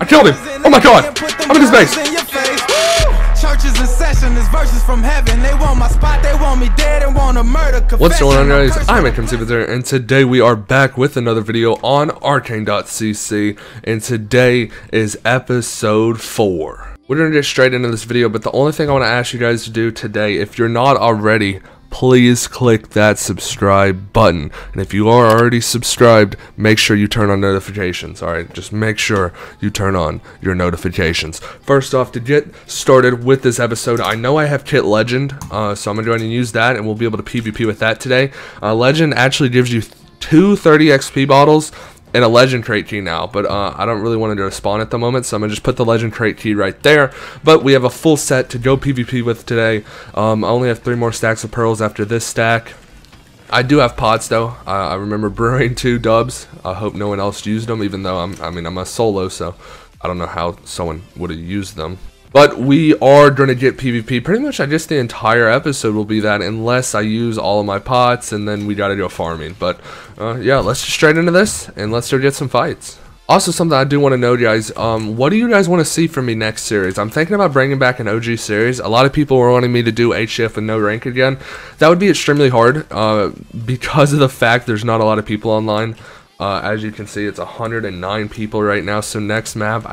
I killed him. Oh my god. I'm in his base. Churches in session, is verses from heaven. They want my spot, they want me dead and want a murder confession. What's going on, guys? I'm iMakeMcVids, and today we are back with another video on Arcane.cc, and today is episode 4. We're gonna get straight into this video, but the only thing I want to ask you guys to do today, if you're not already, please click that subscribe button. And if you are already subscribed, make sure you turn on notifications. Alright, just make sure you turn on your notifications. First off, to get started with this episode, I know I have Kit Legend, so I'm going to use that, and we'll be able to PvP with that today. Legend actually gives you two 30 XP bottles and a legend crate key now, but I don't really want to spawn at the moment, so I'm gonna just put the legend crate key right there. But we have a full set to go PvP with today. I only have 3 more stacks of pearls after this stack. I do have pots though. I remember brewing 2 dubs. I hope no one else used them, even though I mean I'm a solo, so I don't know how someone would have used them. But we are going to get PvP. Pretty much I guess the entire episode will be that, unless I use all of my pots and then we got to go farming. But yeah, let's just straight into this and let's go get some fights. Also, something I do want to know, guys, what do you guys want to see from me next series? I'm thinking about bringing back an OG series. A lot of people were wanting me to do HCF and no rank again. That would be extremely hard because of the fact there's not a lot of people online. As you can see, it's 109 people right now. So next map,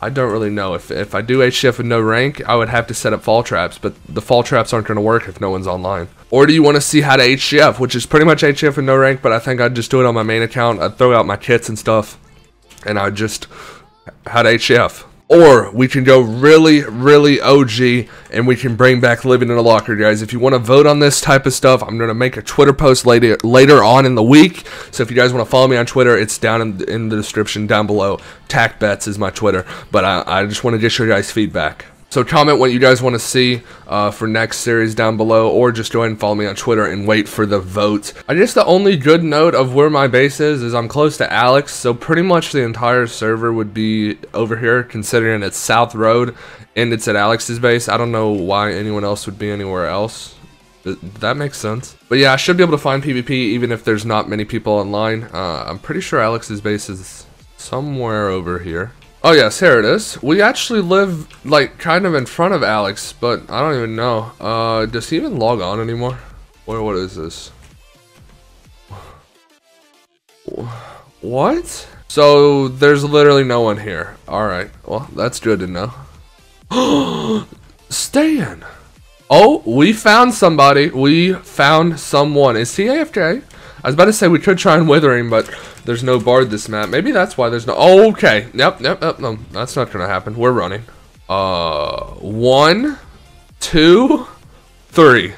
I don't really know. If I do HCF with no rank, I would have to set up fall traps, but the fall traps aren't going to work if no one's online. Or do you want to see how to HCF, which is pretty much HCF with no rank, but I think I'd just do it on my main account. I'd throw out my kits and stuff, and I'd just how to HCF. Or we can go really, really OG, and we can bring back Living in a Locker, guys. If you want to vote on this type of stuff, I'm going to make a Twitter post later on in the week. So if you guys want to follow me on Twitter, it's down in the description down below. TacBets is my Twitter, but I just want to get your guys' feedback. So comment what you guys want to see for next series down below, or just go ahead and follow me on Twitter and wait for the votes. I guess the only good note of where my base is I'm close to Alex, so pretty much the entire server would be over here, considering it's South Road and it's at Alex's base. I don't know why anyone else would be anywhere else. That makes sense. But yeah, I should be able to find PvP even if there's not many people online. I'm pretty sure Alex's base is somewhere over here. Oh yes, here it is. We actually live, like, kind of in front of Alex, but I don't even know. Does he even log on anymore? Or what is this? What? So, there's literally no one here. Alright, well, that's good to know. Stan! Oh, we found somebody. We found someone. Is he AFK? I was about to say we could try and wither him, but there's no bard this map. Maybe that's why there's no... Oh, okay. Yep. No, that's not going to happen. We're running. 1, 2, 3.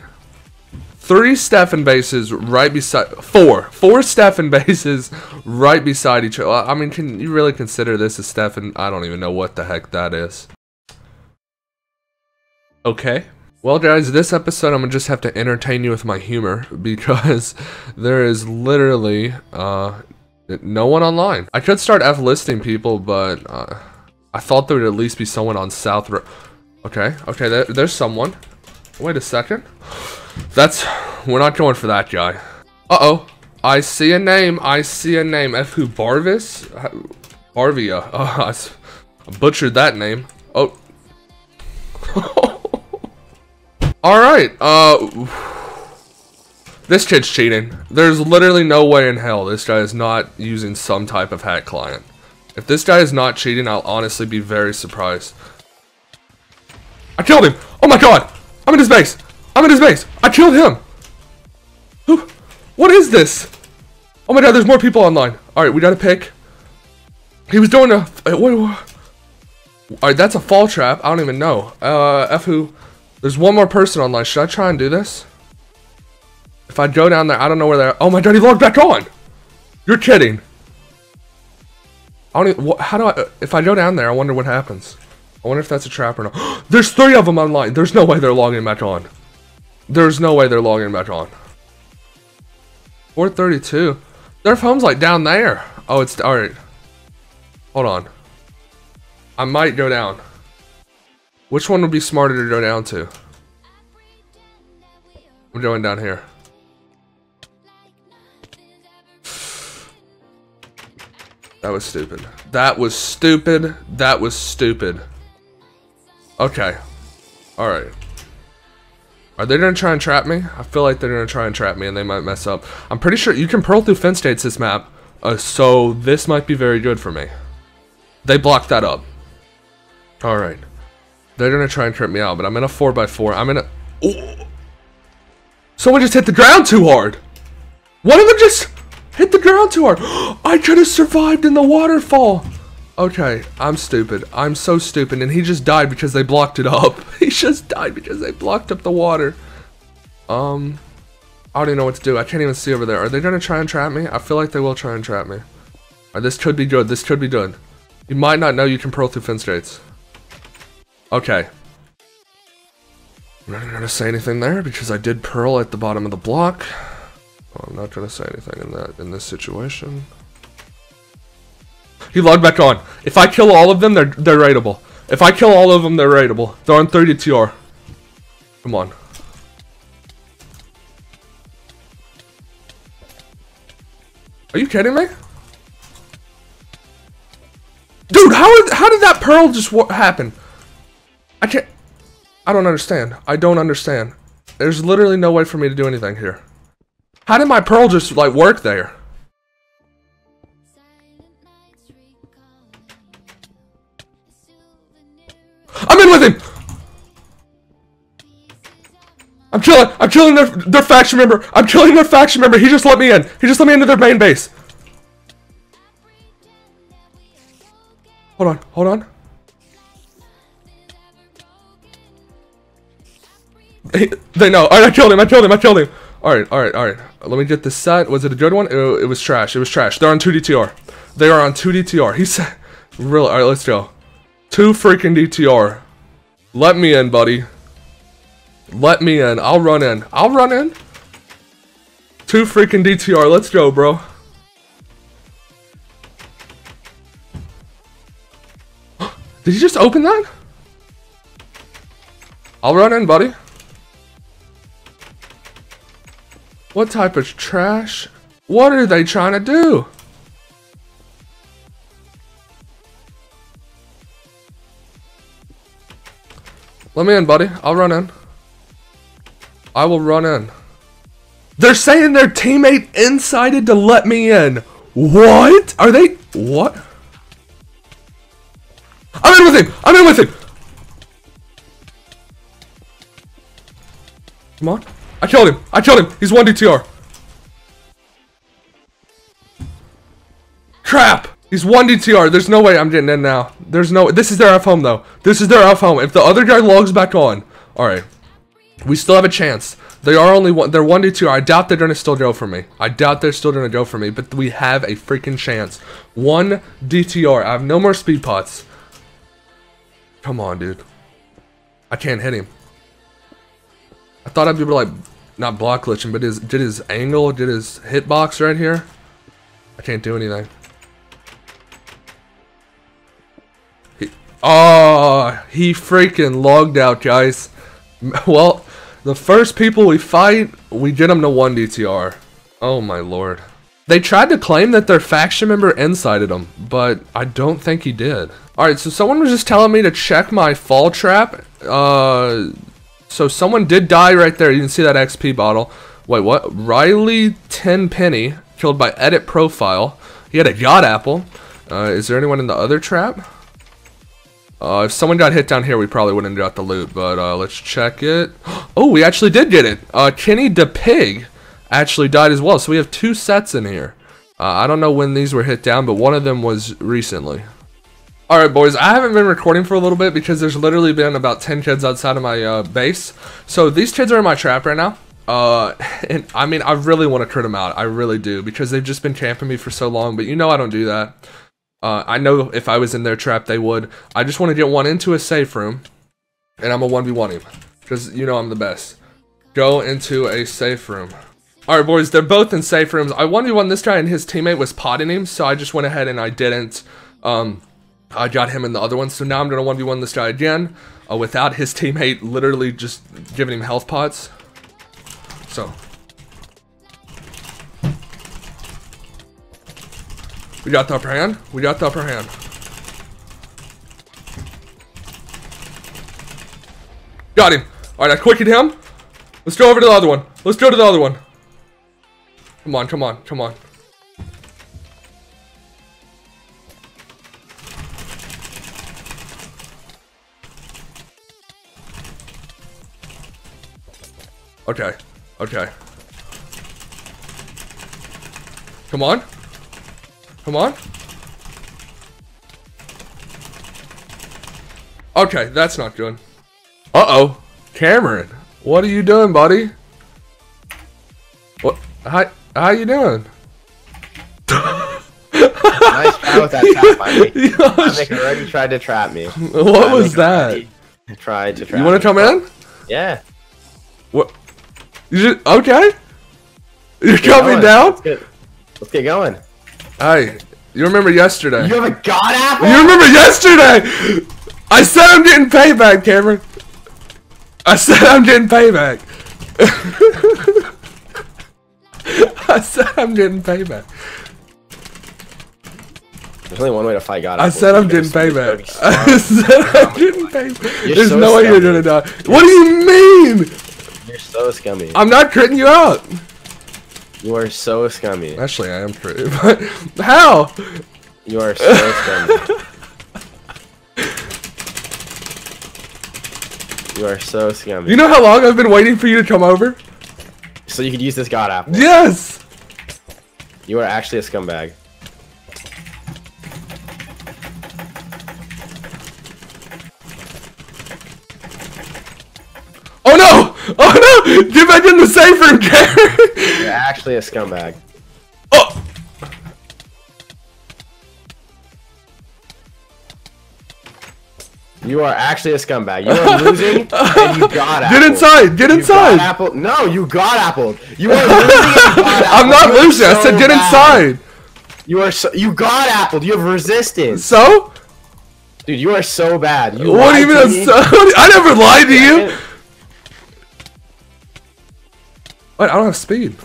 3 Stefan bases right beside... 4 Stefan bases right beside each other. I mean, can you really consider this a Stefan? I don't even know what the heck that is. Okay. Well, guys, this episode I'm gonna just have to entertain you with my humor, because there is literally no one online. I could start F-listing people, but I thought there would at least be someone on South Road. Okay, there's someone. Wait a second. We're not going for that guy. Uh-oh. I see a name. F who? Barvia. I butchered that name. Oh. Alright, this kid's cheating. There's literally no way in hell this guy is not using some type of hack client. If this guy is not cheating, I'll honestly be very surprised. I killed him! Oh my god! I'm in his base! I killed him! Who? What is this? Oh my god, there's more people online. Alright, we gotta pick. He was doing a... Alright, that's a fall trap. I don't even know. F who... There's one more person online. Should I try and do this? If I go down there, I don't know where they're... Oh my god, he logged back on! You're kidding. I don't even... How do I... If I go down there, I wonder what happens. I wonder if that's a trap or not. There's 3 of them online! There's no way they're logging back on. 432. Their phone's like down there. Oh, it's... Alright. Hold on. I might go down. Which one would be smarter to go down to? I'm going down here. That was stupid. That was stupid. That was stupid. Okay. Alright. Are they gonna try and trap me? I feel like they're gonna try and trap me and they might mess up. I'm pretty sure you can pearl through fence states this map, so this might be very good for me. They blocked that up. Alright. They're gonna try and trip me out, but I'm in a 4x4. I'm in a... Ooh. Someone just hit the ground too hard! One of them just hit the ground too hard! I could have survived in the waterfall! Okay, I'm stupid. I'm so stupid, and he just died because they blocked it up. He just died because they blocked up the water. I don't even know what to do. I can't even see over there. Are they gonna try and trap me? I feel like they will try and trap me. Alright, this could be good. This could be good. You might not know you can pearl through fence gates. Okay. I'm not gonna say anything there because I did pearl at the bottom of the block. Well, I'm not gonna say anything in this situation. He logged back on. If I kill all of them, they're raidable. If I kill all of them, they're raidable. They're on 30 TR. Come on. Are you kidding me? Dude, how did that pearl just happen? I can't... I don't understand. I don't understand. There's literally no way for me to do anything here. How did my pearl just, like, work there? I'm in with him! I'm killing their faction member! I'm killing their faction member! He just let me in! He just let me into their main base! Hold on, hold on. They know. Alright, I killed him. Alright. Let me get this set. Was it a good one? It was trash. They're on 2 DTR. They are on 2 DTR. He said... Really? Alright, let's go. 2 freaking DTR. Let me in, buddy. Let me in. I'll run in. 2 freaking DTR. Let's go, bro. Did he just open that? I'll run in, buddy. What type of trash? What are they trying to do? Let me in, buddy. I'll run in. I will run in. They're saying their teammate incited to let me in. What? Are they... What? I'm in with him! Come on. I killed him. He's 1 DTR. Crap. He's 1 DTR. There's no way I'm getting in now. There's no... This is their F home, though. This is their F home. If the other guy logs back on... Alright. We still have a chance. They are only... They're 1 DTR. I doubt they're going to still go for me. But we have a freaking chance. 1 DTR. I have no more speed pots. Come on, dude. I can't hit him. I thought I'd be able to, like, not block glitching, but did his angle, did his hitbox right here? I can't do anything. He freaking logged out, guys. Well, the first people we fight, we get them to 1 DTR. Oh my lord. They tried to claim that their faction member incited them, but I don't think he did. Alright, so someone was just telling me to check my fall trap. So someone did die right there. You can see that XP bottle. Wait, what? Riley Tenpenny, killed by edit profile. He had a god apple. Is there anyone in the other trap? If someone got hit down here, we probably wouldn't have got the loot, but let's check it. Oh, we actually did get it. Kenny the Pig actually died as well, so we have 2 sets in here. I don't know when these were hit down, but one of them was recently. Alright boys, I haven't been recording for a little bit because there's literally been about 10 kids outside of my base. So these kids are in my trap right now. And I mean, I really want to crit them out. I really do, because they've just been camping me for so long, but you know I don't do that. I know if I was in their trap they would. I just want to get one into a safe room, and I'm a 1v1 him. Because you know I'm the best. Go into a safe room. Alright boys, they're both in safe rooms. I 1v1 this guy and his teammate was potting him, so I just went ahead and I didn't... I got him in the other one, so now I'm gonna 1v1 this guy again, without his teammate literally just giving him health pots. So. We got the upper hand. We got the upper hand. Got him. Alright, I quickened him. Let's go over to the other one. Let's go to the other one. Come on, come on, come on. Okay, okay. Come on. Come on. Okay, that's not good. Uh-oh. Cameron, what are you doing, buddy? What? How you doing? Nice try with that trap, buddy. Nick already tried to trap me. What was that? Tried to trap me. You want to come in? Yeah. What? Okay. You're coming down? Let's get going. Hey, you remember yesterday? You have a god apple? You remember yesterday? I said I'm getting payback, Cameron. I said I'm getting payback. I said I'm getting payback. There's only one way to fight God. I said I'm getting payback. I said I'm getting payback. There's no way you're gonna die. What do you mean? You're so scummy. I'm not critting you out. You are so scummy. Actually, I am critting. But how? You are so scummy. You are so scummy. You know how long I've been waiting for you to come over? So you could use this god apple. Yes! You are actually a scumbag. Oh no! Oh no! Get back in the safe room, Gary! You're actually a scumbag. Oh! You are actually a scumbag. You are losing, and you got apple. Get inside! Get inside! You got apple. No, you got apple. You are losing. And you got apple. I'm not losing. So I said get inside. You are so. You got apple. You have resistance. So, dude, you are so bad. You what even? I never lied to you. Wait, I don't have speed.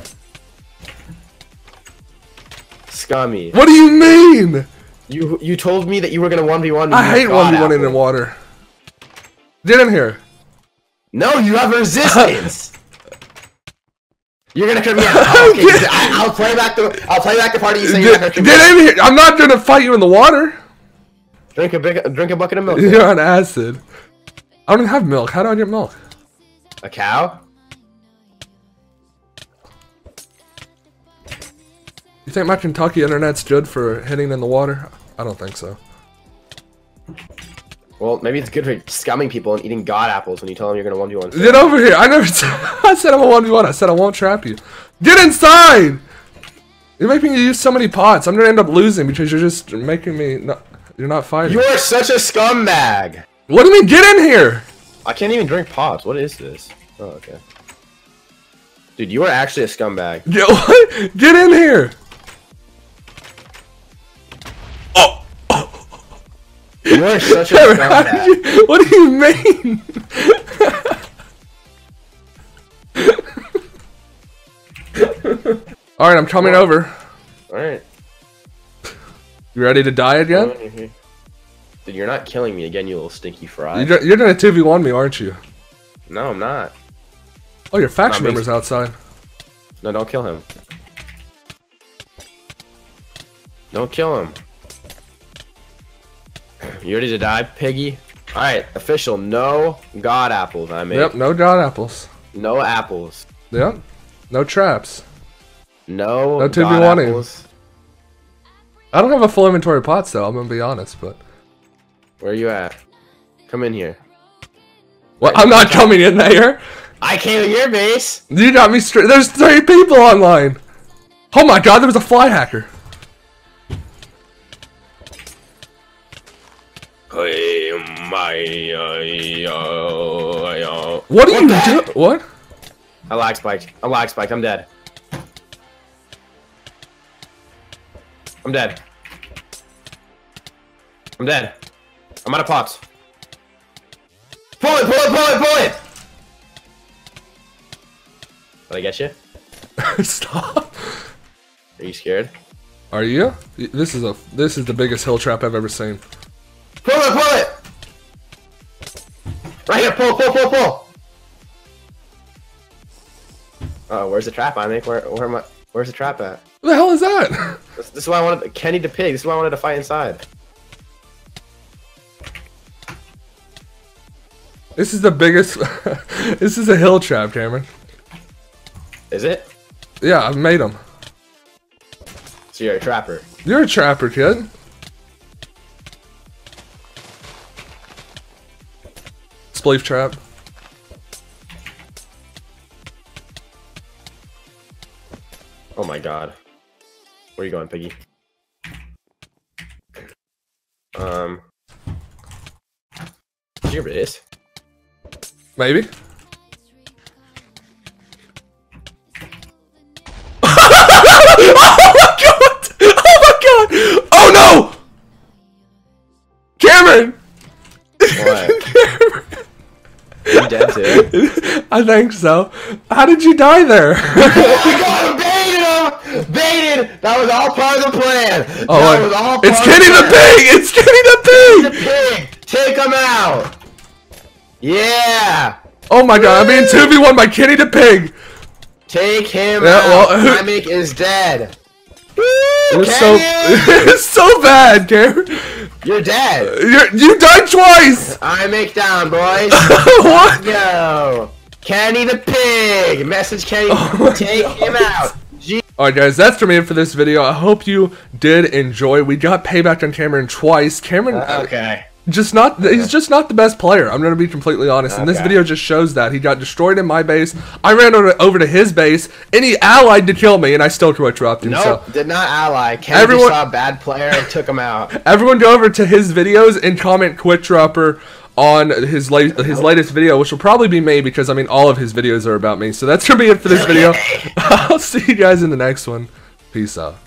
Scummy. What do you mean? You told me that you were gonna 1v1 me. I hate 1v1 in the water. Get in here. No, you have resistance. You're gonna come here. Okay, I'll play back the party you say you're not gonna get in here. I'm not gonna fight you in the water. Drink a bucket of milk. You're on acid. I don't even have milk. How do I get milk? A cow? You think my Kentucky internet's good for hitting in the water? I don't think so. Well, maybe it's good for scumming people and eating god apples when you tell them you're gonna 1v1. Get over here! I never said I'm a 1v1. I said I won't trap you. Get inside! You're making me use so many pots. I'm gonna end up losing because you're just making me. You're not fighting. You are such a scumbag. What do you mean? Get in here! I can't even drink pots. What is this? Oh, okay. Dude, you are actually a scumbag. Yeah, what? Get in here! You are such a scumbag. What do you mean? Alright, I'm coming over. Alright. You ready to die again? Dude, you're not killing me again, you little stinky fry. You're gonna 2v1 me, aren't you? No, I'm not. Oh, your faction member's outside. No, don't kill him. Don't kill him. You ready to die, piggy? Alright, official, no god apples, I mean. Yep, no god apples. No apples. Yep. No traps. No god apples. I don't have a full inventory of pots, though, I'm gonna be honest, but... Where are you at? Come in here. What? Well, I'm not coming in there! I came to your base! You got me straight. There's 3 people online! Oh my god, there was a fly hacker! What are you doing? What? I lag spiked. I lag spiked. I'm dead. I'm dead. I'm dead. I'm out of pots. Pull it! Pull it! Pull it! Pull it! Did I get you? Stop. Are you scared? Are you? This is the biggest hill trap I've ever seen. Pull it, pull it! Right here, pull, pull, pull, pull! Oh, where's the trap? I think where am I? Where's the trap at? What the hell is that? This is why I wanted Kenny the Pig. This is why I wanted to fight inside. This is the biggest. This is a hill trap, Cameron. Is it? Yeah, I've made them. So you're a trapper. You're a trapper, kid. Spleef trap. Oh my god. Where are you going, Piggy? Here it is. Maybe. Oh my god! Oh no! Cameron! What? Cameron. You dead too? I think so. How did you die there? Oh my god! Baited! That was all part of the plan! Oh, that was all part of the plan. It's Kitty the Pig! It's Kitty the Pig! Take him out! Yeah! Oh my god, I'm being 2v1 by Kitty the Pig! Take him out! Well, Mimic is dead! It's so bad, Cameron! You're dead! You died twice! iMake down, boys! What? Yo! Kenny the Pig! Message Kenny, take him out! Alright guys, that's for me for this video. I hope you did enjoy. We got payback on Cameron twice. Cameron, he's just not the best player. I'm gonna be completely honest, and this video just shows that. He got destroyed in my base. I ran over to his base, and he allied to kill me, and I still dropped him. Nope, did not ally. Cameron just saw a bad player and took him out. Everyone go over to his videos and comment "quit dropper" on his latest video, which will probably be me, because I mean all of his videos are about me. So that's gonna be it for this video. I'll see you guys in the next one. Peace out.